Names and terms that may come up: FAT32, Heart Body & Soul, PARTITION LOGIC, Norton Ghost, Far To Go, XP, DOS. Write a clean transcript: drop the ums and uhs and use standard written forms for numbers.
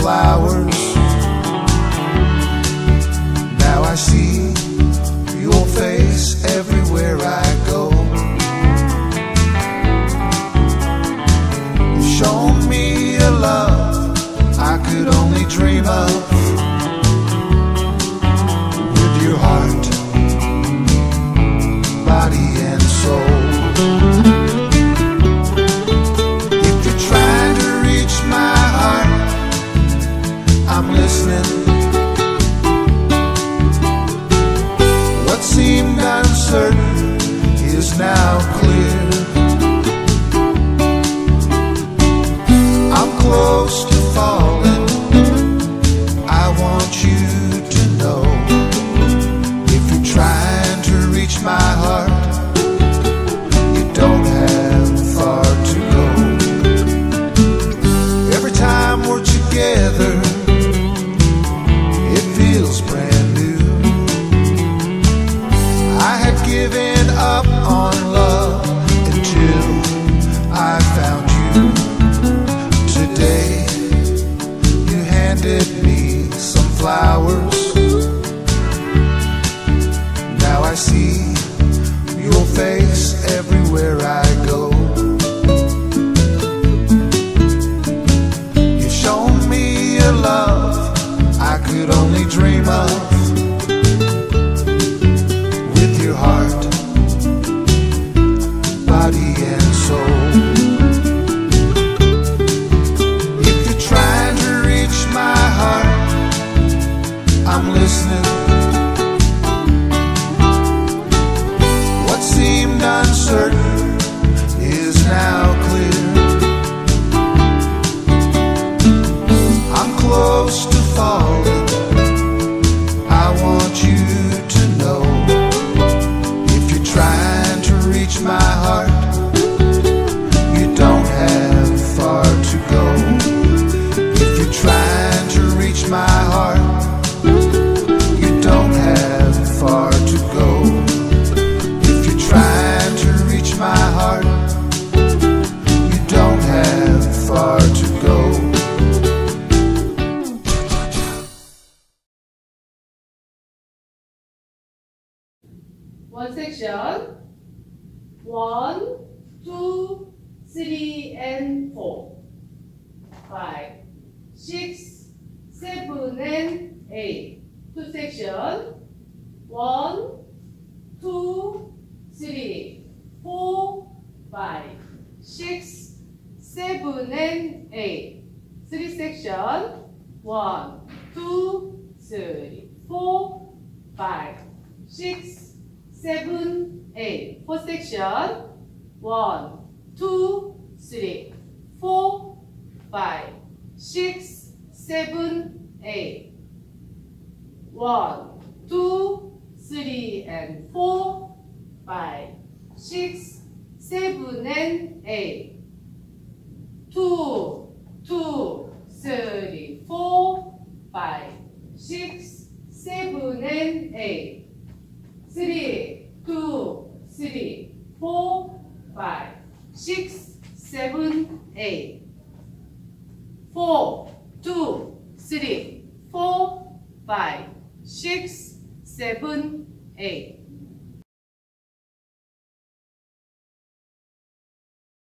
flowers. Now I see your face everywhere I go. You've shown me a love I could only dream of. With your heart, body and soul. What seemed uncertain is now clear. I'm close to falling. I want you to know, if you're trying to reach my heart, you don't have far to go. Every time we're together, brand new. I had given up on love until I found you. Today you handed me some flowers. Now I see your face everywhere I go. You've shown me a love I could only dream of. With your heart, body and soul. If you're trying to reach my heart, I'm listening. What seemed uncertain is now clear. I'm close to falling. I want you to know, if you're trying to reach my heart, you don't have far to go. If you're trying to reach my heart, you don't have far to go. If you're trying to reach my heart, you don't have far to go. One section, 1, 2, 3 and 4, 5, 6, 7 and 8. Two section, 1, 2, 3, 4, 5, 6, 7 and 8. Three section, 1, 2, 3, 4, 5, 6, 7, 8. Four section, 1, 2, 3, 4, 5, 6, 7, 8. 1, 2, 3 and 4, 5, 6, 7 and 8. 2, 2, 3, 4, 5, 6, 7 and 8. 3, 2, 3, 4, 5, 6, 7, 8. 4, 2, 3, 4, 5, 6, 7, 8.